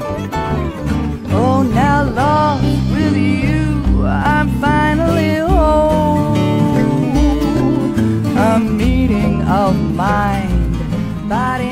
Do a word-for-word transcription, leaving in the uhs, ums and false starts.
Oh, now love, with you I'm finally home. A meeting of mind, body